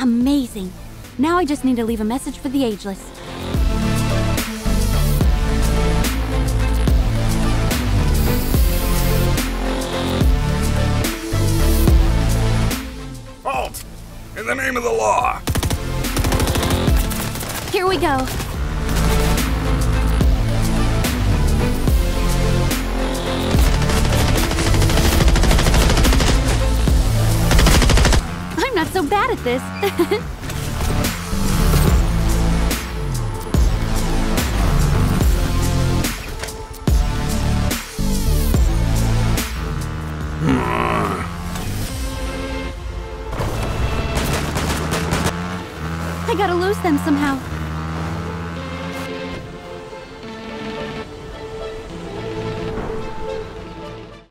Amazing. Now I just need to leave a message for the Ageless. Halt! In the name of the law! Here we go. I'm not so bad at this. Gotta lose them somehow.